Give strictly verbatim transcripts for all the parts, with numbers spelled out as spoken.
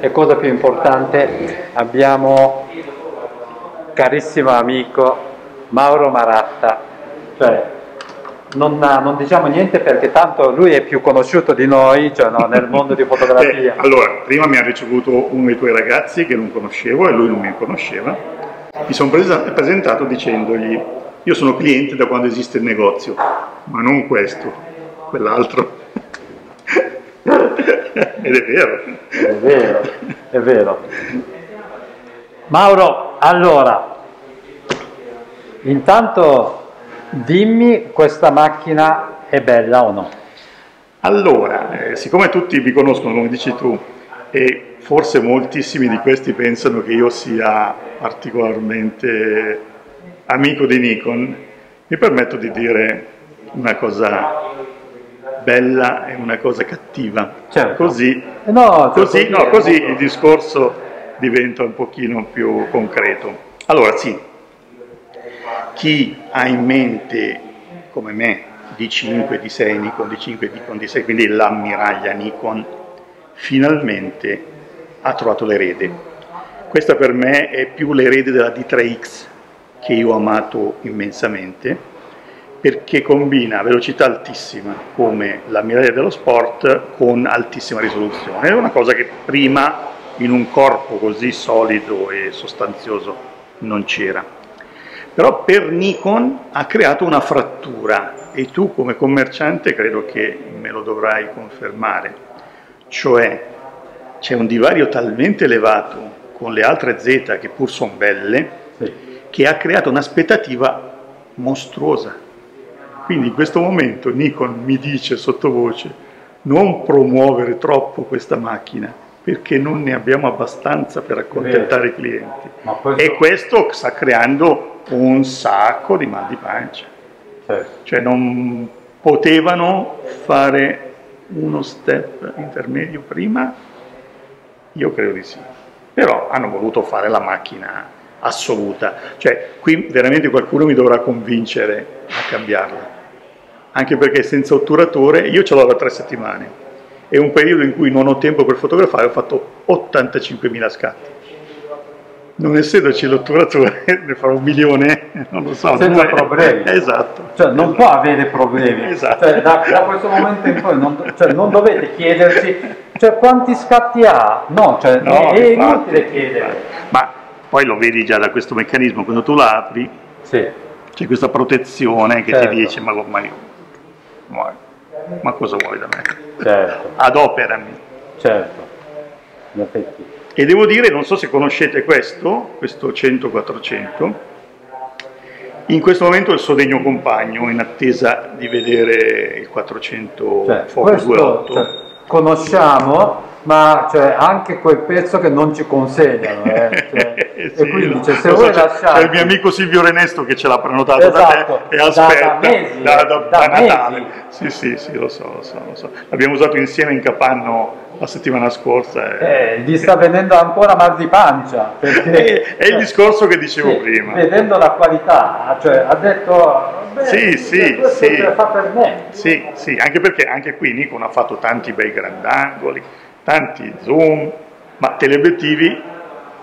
E cosa più importante, abbiamo carissimo amico Mauro Maratta, cioè non, non diciamo niente perché tanto lui è più conosciuto di noi, cioè, no, nel mondo di fotografia. Eh, allora, prima mi ha ricevuto uno dei tuoi ragazzi che non conoscevo e lui non mi conosceva, mi sono presentato dicendogli: io sono cliente da quando esiste il negozio, ma non questo, quell'altro. Ed è vero. È vero, è vero. Mauro, allora, intanto dimmi, questa macchina è bella o no? Allora, eh, siccome tutti vi conoscono, come dici tu, e forse moltissimi di questi pensano che io sia particolarmente amico di Nikon, mi permetto di dire una cosa bella è una cosa cattiva, certo. Così, no, così, no, così il discorso diventa un pochino più concreto. Allora sì, chi ha in mente come me D cinque, D sei, Nikon D cinque, Nikon D sei, quindi l'ammiraglia Nikon, finalmente ha trovato l'erede. Questa per me è più l'erede della D tre X, che io ho amato immensamente, perché combina velocità altissima come l'ammiraglia dello sport con altissima risoluzione. È una cosa che prima in un corpo così solido e sostanzioso non c'era. Però per Nikon ha creato una frattura, e tu come commerciante credo che me lo dovrai confermare. Cioè c'è un divario talmente elevato con le altre Z, che pur sono belle, sì, che ha creato un'aspettativa mostruosa. Quindi in questo momento Nikon mi dice sottovoce: non promuovere troppo questa macchina perché non ne abbiamo abbastanza per accontentare i clienti. Questo... E questo sta creando un sacco di mal di pancia. Certo. Cioè non potevano fare uno step intermedio prima? Io credo di sì. Però hanno voluto fare la macchina assoluta. Cioè qui veramente qualcuno mi dovrà convincere a cambiarla. Anche perché senza otturatore, io ce l'ho da tre settimane, è un periodo in cui non ho tempo per fotografare, ho fatto ottantacinquemila scatti. Non essendoci l'otturatore ne farò un milione, non lo so. Senza problemi. Esatto. Cioè non esatto. può avere problemi. Esatto. Cioè, da, da questo momento in poi non, cioè, non dovete chiedersi cioè, quanti scatti ha, no, cioè, no è infatti, inutile chiedere. Ma poi lo vedi già da questo meccanismo, quando tu la apri sì, c'è questa protezione che certo, ti dice ma ormai... ma cosa vuoi da me? Certo. Adoperami. Certo. E devo dire, non so se conoscete questo, questo cento quattrocento, in questo momento è il suo degno compagno in attesa di vedere il quattrocento, cioè, Focus due otto. Cioè, conosciamo, ma cioè, anche quel pezzo che non ci consegnano. Eh, cioè. Sì, e quindi cioè, se so, vuoi lasciare... C'è il mio amico Silvio Renesto che ce l'ha prenotato, esatto, da te e aspetta da, da, mesi, da, da, da, da Natale. Sì, sì, sì, lo so, lo so, lo so. L'abbiamo usato insieme in capanno la settimana scorsa. E... Eh, gli sta venendo ancora mal di pancia. Perché, è, è il discorso che dicevo sì, prima. Vedendo la qualità, cioè, ha detto... Beh, sì, sì, sì, fa per me. Sì, sì, anche perché anche qui Nikon ha fatto tanti bei grandangoli, tanti zoom, ma teleobiettivi...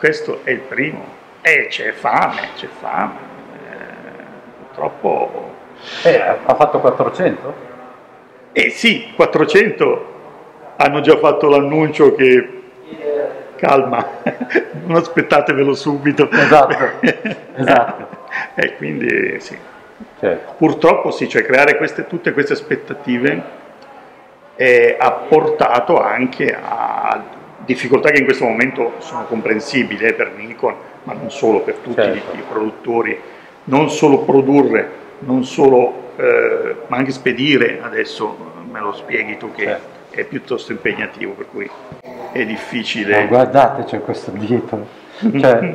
Questo è il primo, e eh, c'è fame, c'è fame, eh, purtroppo... Eh, ha fatto quattrocento? Eh sì, quattrocento, hanno già fatto l'annuncio che, calma, non aspettatevelo subito. Esatto, esatto. E eh, quindi sì, certo, purtroppo sì, cioè creare queste, tutte queste aspettative eh, ha portato anche a... difficoltà che in questo momento sono comprensibili eh, per Nikon, ma non solo, per tutti, certo, i produttori, non solo produrre, non solo, eh, ma anche spedire, adesso me lo spieghi tu che certo, è piuttosto impegnativo, per cui è difficile. Ma guardate, c'è questo dietro, cioè,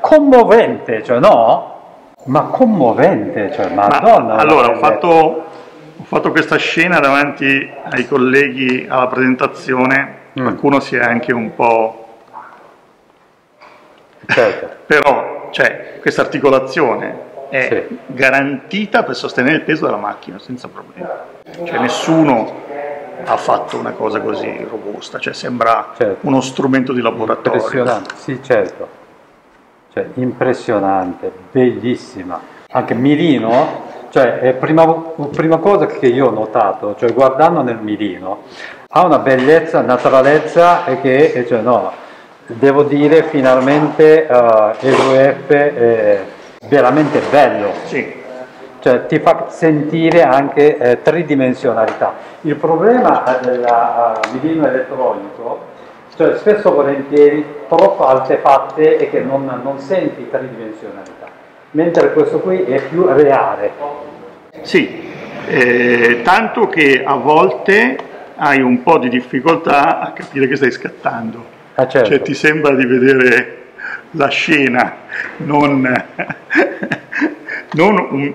commovente, cioè no? Ma commovente, cioè madonna. Ma, allora, ho fatto, ho fatto questa scena davanti ai colleghi alla presentazione. Qualcuno mm. si è anche un po'... Certo. Però, cioè, questa articolazione è sì, garantita per sostenere il peso della macchina senza problemi. Cioè, nessuno ha fatto una cosa così robusta, cioè sembra certo. uno strumento di laboratorio. Impressionante, sì, certo, cioè, impressionante, bellissima. Anche mirino, cioè è prima, prima cosa che io ho notato, cioè guardando nel mirino, ha una bellezza, naturalezza e che, e cioè, no, devo dire finalmente uh, E due F è veramente bello. Sì. Cioè ti fa sentire anche eh, tridimensionalità. Il problema del uh, mirino elettronico, cioè spesso e volentieri troppo altefatte e che non, non senti tridimensionalità, mentre questo qui è più reale. Sì, eh, tanto che a volte hai un po' di difficoltà a capire che stai scattando, ah, certo. cioè ti sembra di vedere la scena, non, non un...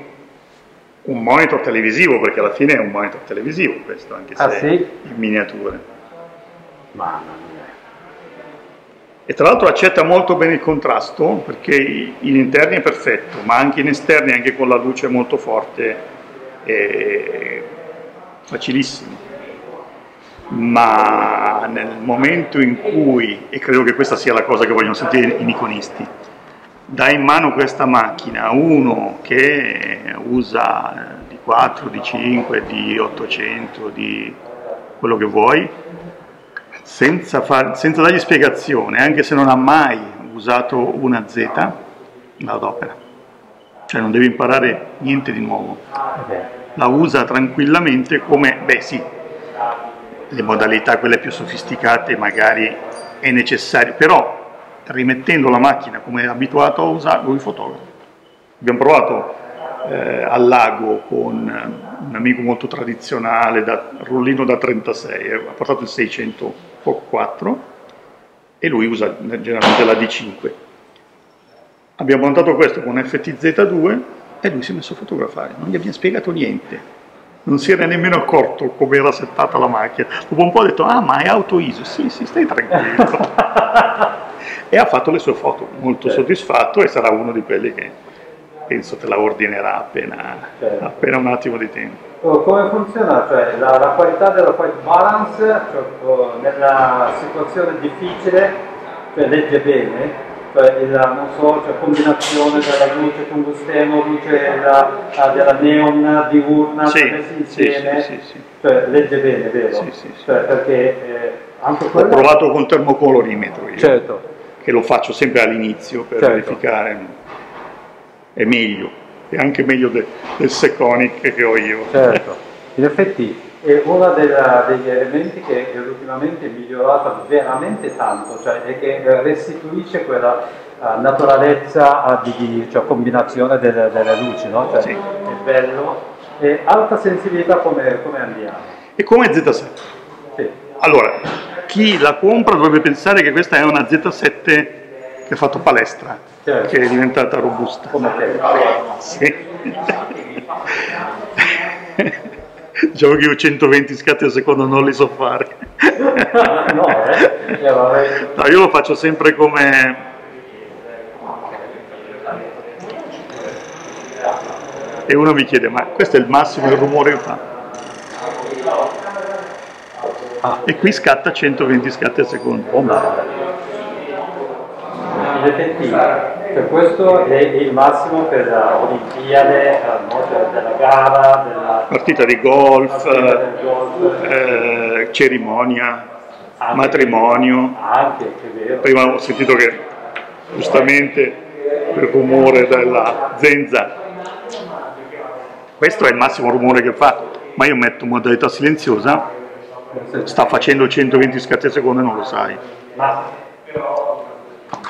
un monitor televisivo, perché alla fine è un monitor televisivo questo, anche se ah, sì? in miniature. Mamma mia. E tra l'altro accetta molto bene il contrasto, perché in interni è perfetto, ma anche in esterni, anche con la luce molto forte, è facilissimo. Ma nel momento in cui, e credo che questa sia la cosa che vogliono sentire i iconisti, dà in mano questa macchina uno che usa di quattro, di cinque, di ottocento, di quello che vuoi, senza, far, senza dargli spiegazione, anche se non ha mai usato una Z, la adopera. Cioè non devi imparare niente di nuovo, la usa tranquillamente come, beh sì, le modalità quelle più sofisticate magari è necessario, però rimettendo la macchina come è abituato a usare il fotografo. Abbiamo provato eh, al lago con un amico molto tradizionale, da rullino da trentasei, ha portato il seicento F quattro e lui usa generalmente la D cinque. Abbiamo montato questo con F T Z due e lui si è messo a fotografare, non gli abbiamo spiegato niente, non si era nemmeno accorto come era settata la macchina. Dopo un po' ha detto, ah ma è auto I S O, sì sì, stai tranquillo. E ha fatto le sue foto, molto certo. soddisfatto, e sarà uno di quelli che penso te la ordinerà appena, certo. appena un attimo di tempo. Come funziona? Cioè, la, la qualità della white balance, cioè, nella situazione difficile, cioè, legge bene, cioè, la non so, cioè, combinazione della luce tungsteno, luce della, della neon diurna, sì, messa insieme, sì, sì, sì, sì. Cioè, legge bene, vero? Sì, sì, sì. Cioè, perché, eh, anche quella... Ho provato con termocolorimetro io. Certo. Che lo faccio sempre all'inizio per certo. verificare, è meglio, è anche meglio del, del Seconic che ho io. Certo, in effetti è uno della, degli elementi che è ultimamente migliorata veramente tanto, cioè è che restituisce quella uh, naturalezza uh, di cioè, combinazione delle, delle luci, no? Cioè, sì. È bello, e alta sensibilità come, come andiamo. E come Z sette. Sì. Allora, chi la compra dovrebbe pensare che questa è una Z sette che ha fatto palestra, certo. che è diventata robusta. Come te. Sì. Diciamo che io centoventi scatti al secondo non li so fare. No, eh. no, io lo faccio sempre come... E uno mi chiede, ma questo è il massimo del rumore che fa? Ah. E qui scatta centoventi scatti al secondo. Oh, in effetti, per questo è il massimo per l'Olimpiade, della gara, della partita di golf, partita golf. Eh, cerimonia, anche, matrimonio. Anche, è vero. Prima ho sentito che giustamente il rumore della zenza. Questo è il massimo rumore che fa, ma io metto modalità silenziosa. Sta facendo centoventi scatti al secondo e non lo sai. Ma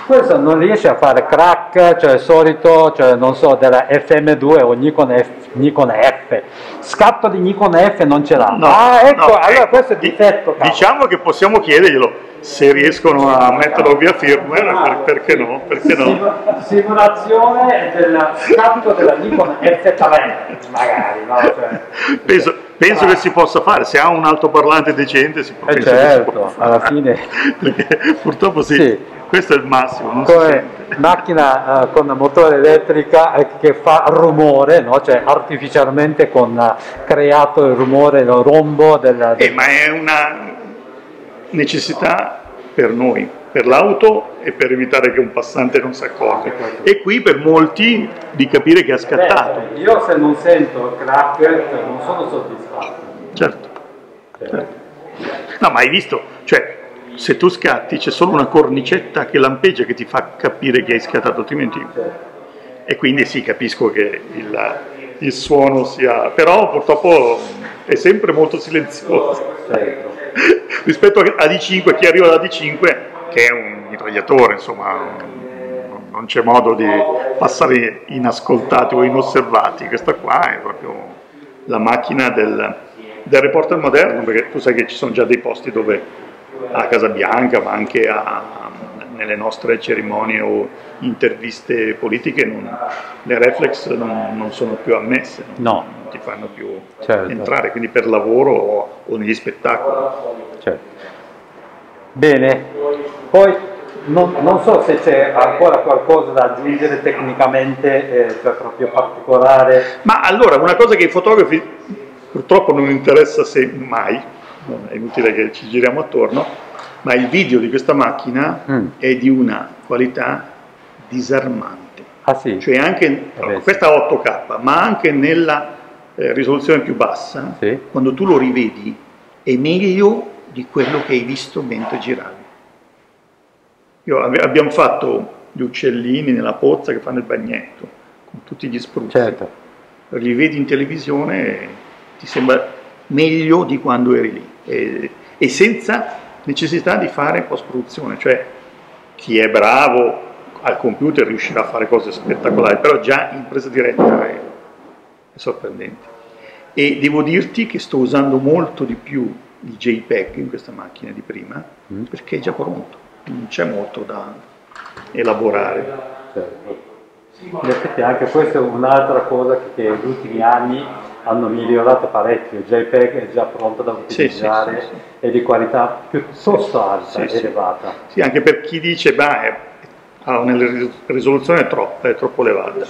questo non riesce a fare crack, cioè il solito, cioè non so, della F M due o Nikon F, Nikon F. Scatto di Nikon F non ce l'ha. No, ah, ecco, no, allora eh, questo è difetto. Cavolo. Diciamo che possiamo chiederglielo se riescono a metterlo via firmware, per, perché no? Perché no? Simulazione del scatto della Nikon F trenta, magari, no? Cioè, penso, penso ah. che si possa fare, se ha un altoparlante decente si può, eh certo, si può fare alla fine. Perché purtroppo sì, sì, questo è il massimo, non come, si sente. macchina eh, con motore elettrica eh, che fa rumore, no? Cioè artificialmente con eh, creato il rumore, il rombo del, del... Eh, ma è una necessità per noi, per l'auto e per evitare che un passante non si accorga, e qui per molti di capire che ha scattato. Beh, io se non sento il crack non sono soddisfatto. Certo. Certo. No, ma hai visto, cioè se tu scatti c'è solo una cornicetta che lampeggia che ti fa capire che hai scattato, altrimenti. Certo. E quindi sì, capisco che il, il suono sia, però purtroppo è sempre molto silenzioso. Certo. Rispetto a D cinque, chi arriva da D cinque che è un mitragliatore, insomma non c'è modo di passare inascoltati o inosservati. Questa qua è proprio la macchina del, del reporter moderno, perché tu sai che ci sono già dei posti dove a Casa Bianca, ma anche a, nelle nostre cerimonie o interviste politiche, non, le reflex non, non sono più ammesse, no. Non ti fanno più, certo, entrare, quindi per lavoro o, o negli spettacoli. Certo. Bene, poi non, non so se c'è ancora qualcosa da aggiungere tecnicamente, eh, cioè proprio particolare. Ma allora, una cosa che i fotografi purtroppo non interessa se mai, è inutile che ci giriamo attorno, ma il video di questa macchina mm. è di una qualità disarmante. Ah, sì? Cioè anche, allora, questa otto K, ma anche nella eh, risoluzione più bassa, sì, quando tu lo rivedi è meglio di quello che hai visto mentre giravi. Io, abbiamo fatto gli uccellini nella pozza che fanno il bagnetto con tutti gli spruzzi. Certo. Li vedi in televisione e ti sembra meglio di quando eri lì, e, e senza necessità di fare post-produzione. Cioè chi è bravo al computer riuscirà a fare cose spettacolari, però già in presa diretta è, è sorprendente. E devo dirti che sto usando molto di più il JPEG in questa macchina di prima, mm. perché è già pronto, non c'è molto da elaborare. Certo. In effetti anche questa è un'altra cosa che negli ultimi anni hanno migliorato parecchio. Il JPEG è già pronto da utilizzare, sì, sì, sì, sì, e di qualità piuttosto alta, sì, sì, elevata. Sì, anche per chi dice che la risoluzione è troppa, è troppo elevata,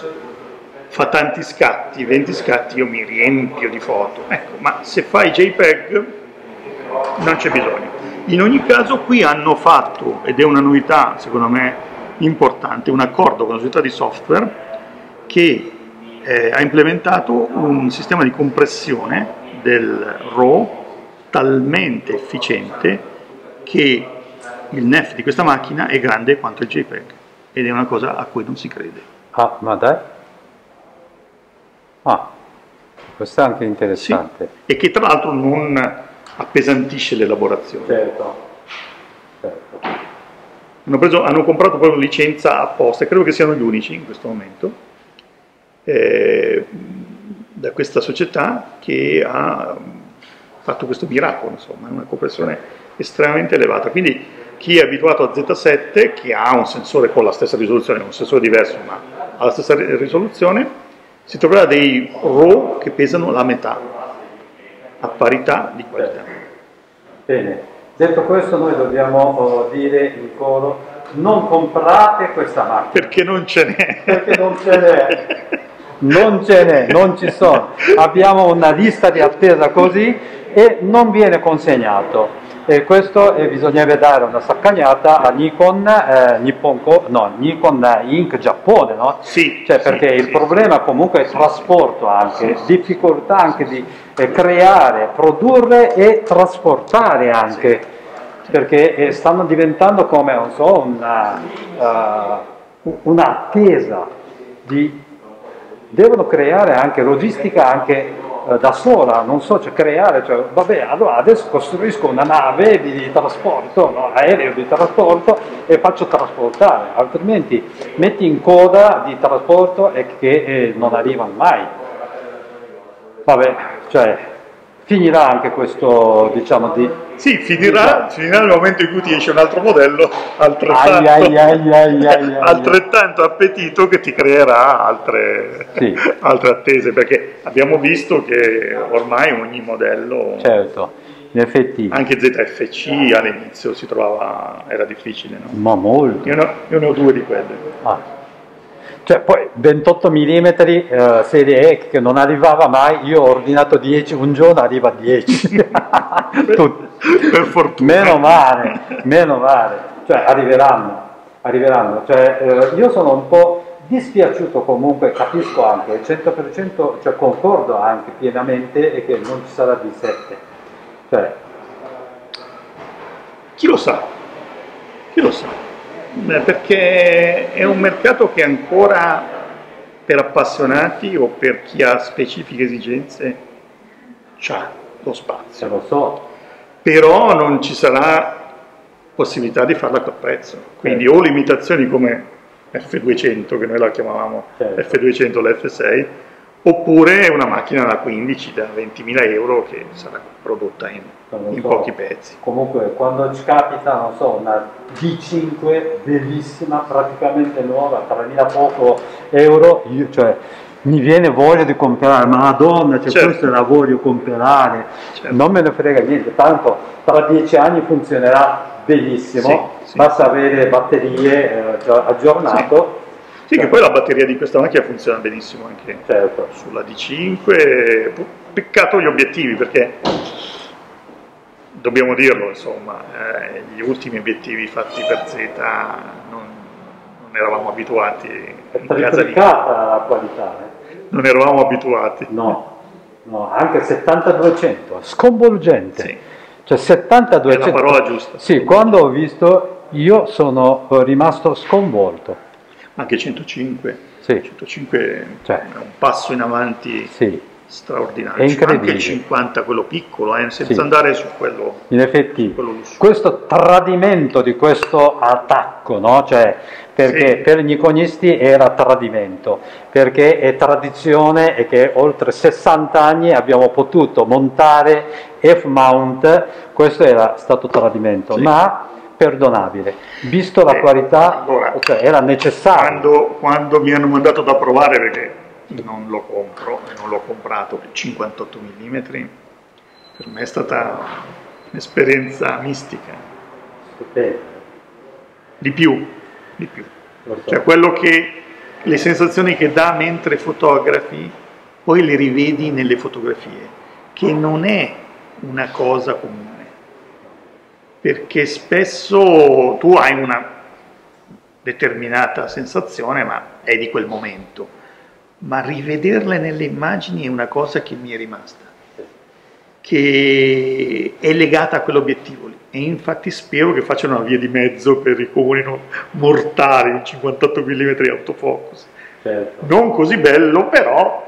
fa tanti scatti, venti scatti, io mi riempio di foto. Ecco, ma se fai JPEG non c'è bisogno. In ogni caso qui hanno fatto, ed è una novità secondo me importante, un accordo con la società di software che eh, ha implementato un sistema di compressione del RAW talmente efficiente che il NEF di questa macchina è grande quanto il JPEG, ed è una cosa a cui non si crede. Ah, ma dai? Ah, questo è anche interessante. Sì, e che tra l'altro non appesantisce l'elaborazione. Certo. Certo. Hanno, preso, hanno comprato proprio licenza apposta, e credo che siano gli unici in questo momento, eh, da questa società che ha fatto questo miracolo, insomma, una compressione estremamente elevata. Quindi chi è abituato a Z sette, che ha un sensore con la stessa risoluzione, un sensore diverso ma ha la stessa risoluzione, si troverà dei RAW che pesano la metà, a parità di qualità. Bene, detto questo noi dobbiamo dire in coro: non comprate questa macchina, perché non ce n'è, perché non ce n'è, non ce n'è, non ci sono, abbiamo una lista di attesa così e non viene consegnato, e questo eh, bisognerebbe dare una saccagnata a Nikon, eh, Nipponco, no, Nikon Inc Giappone, no? Sì, cioè, perché sì, il sì, problema sì, comunque è il trasporto, anche sì, difficoltà anche sì, di eh, creare, produrre e trasportare anche, sì, perché eh, stanno diventando come, non so, un'attesa uh, di, devono creare anche logistica anche da sola, non so, cioè creare, cioè, vabbè, allora adesso costruisco una nave di trasporto, no, aereo di trasporto, e faccio trasportare, altrimenti metti in coda di trasporto e che eh, non arrivano mai. Vabbè, cioè, finirà anche questo, diciamo, di... Sì, finirà, finirà nel momento in cui ti esce un altro modello, altrettanto, ai, ai, ai, ai, ai, altrettanto appetito, che ti creerà altre, sì, altre attese, perché abbiamo visto che ormai ogni modello... Certo, F T. Anche Z F C all'inizio si trovava, era difficile, no? Ma molto. Io ne ho, io ne ho due di quelle. Ah. Cioè, poi ventotto millimetri eh, serie E che non arrivava mai, io ho ordinato dieci, un giorno arriva dieci. Per fortuna. Meno male, meno male. Cioè, arriveranno, arriveranno. Cioè, eh, io sono un po' dispiaciuto comunque, capisco anche, il cento per cento, cioè concordo anche pienamente, e che non ci sarà D sette. Cioè, chi lo sa? Chi lo sa? Perché è un mercato che ancora per appassionati o per chi ha specifiche esigenze c'ha lo spazio. Lo so. Però non ci sarà possibilità di farla a quel prezzo. Quindi certo. O limitazioni come F duecento, che noi la chiamavamo, certo, F duecento, la F sei, oppure una macchina da quindici, da ventimila euro che sarà prodotta in, in so, pochi pezzi. Comunque quando ci capita, non so, una D cinque bellissima, praticamente nuova, tremila poco euro, io, cioè, mi viene voglia di comprare, madonna, cioè, certo, questo la voglio comprare, certo, non me ne frega niente, tanto tra dieci anni funzionerà bellissimo, sì, sì, basta avere batterie eh, aggiornato. Sì. Sì, certo, che poi la batteria di questa macchina funziona benissimo anche, certo, sulla D cinque, peccato gli obiettivi, perché dobbiamo dirlo, insomma, eh, gli ultimi obiettivi fatti per Z non, non eravamo abituati in casa lì. È triplicata la qualità. Eh? Non eravamo abituati. No, no, anche settanta duecento, sconvolgente. Sì. Cioè settanta duecento. È la parola giusta. Sì, quando ho visto io sono rimasto sconvolto. Anche centocinque, sì, centocinque, cioè, è un passo in avanti, sì, straordinario, anche il cinquanta, quello piccolo, eh, senza, sì, andare su quello, in effetti, su quello lussuoso. Questo tradimento di questo attacco, no? Cioè, perché, sì, per gli iconisti era tradimento, perché è tradizione, e che oltre sessanta anni abbiamo potuto montare F-Mount, questo era stato tradimento, sì, ma perdonabile, visto la eh, qualità, allora, cioè, era necessario. Quando, quando mi hanno mandato da provare, perché non lo compro, non l'ho comprato, cinquantotto millimetri, per me è stata un'esperienza mistica. Okay. Di più, di più. So. Cioè, quello che, le sensazioni che dà mentre fotografi, poi le rivedi nelle fotografie, che non è una cosa comune. Perché spesso tu hai una determinata sensazione, ma è di quel momento, ma rivederle nelle immagini è una cosa che mi è rimasta, che è legata a quell'obiettivo lì, e infatti spero che facciano una via di mezzo per i comuni mortali, un cinquantotto millimetri autofocus, certo, non così bello, però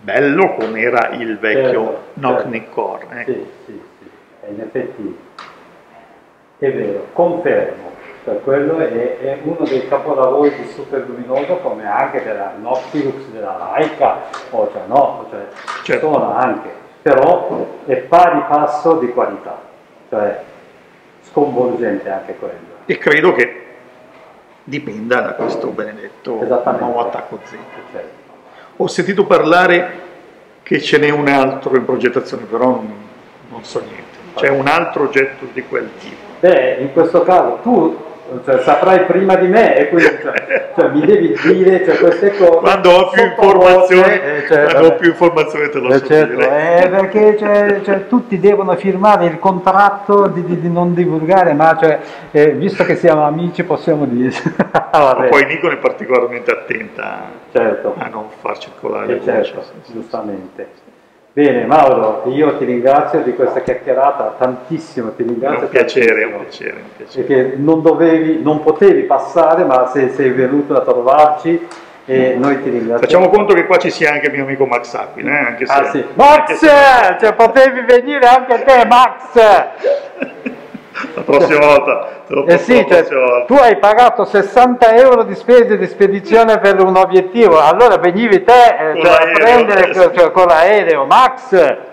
bello come era il vecchio Nikon. Certo, certo. eh. Sì, sì, sì, è in effetti. È vero, confermo, cioè, quello è, è uno dei capolavori di super luminoso, come anche della Noctilux, della Leica, o cioè no, cioè, certo, sono anche, però è pari passo di qualità, cioè sconvolgente anche quello. E credo che dipenda da questo benedetto nuovo attacco Z. Certo. Ho sentito parlare che ce n'è un altro in progettazione, però non, non so niente. C'è un altro oggetto di quel tipo. Beh, in questo caso tu, cioè, saprai prima di me, e quindi, cioè, cioè, mi devi dire, cioè, queste cose. Quando ho più informazioni, eh, cioè, quando ho più informazioni te lo so, certo, dire. Eh, perché cioè, cioè, tutti devono firmare il contratto di, di, di non divulgare, ma cioè, eh, visto che siamo amici possiamo dire. Ah, poi Nikon è particolarmente attenta, certo, a non far circolare le voci, certo, sì, giustamente. Sì. Bene, Mauro, io ti ringrazio di questa chiacchierata, tantissimo, ti ringrazio. È un piacere, è un piacere, un piacere. Perché non dovevi, non potevi passare, ma sei, sei venuto a trovarci, e mm. noi ti ringraziamo. Facciamo conto che qua ci sia anche mio amico Max Appin, eh? Anche se, ah, sì. Max! Anche se... Cioè, potevi venire anche te, Max! La prossima volta, te lo posso, eh sì, la prossima, cioè, volta. Tu hai pagato sessanta euro di spese di spedizione per un obiettivo, allora venivi te, eh, a prendere, cioè, con l'aereo, Max!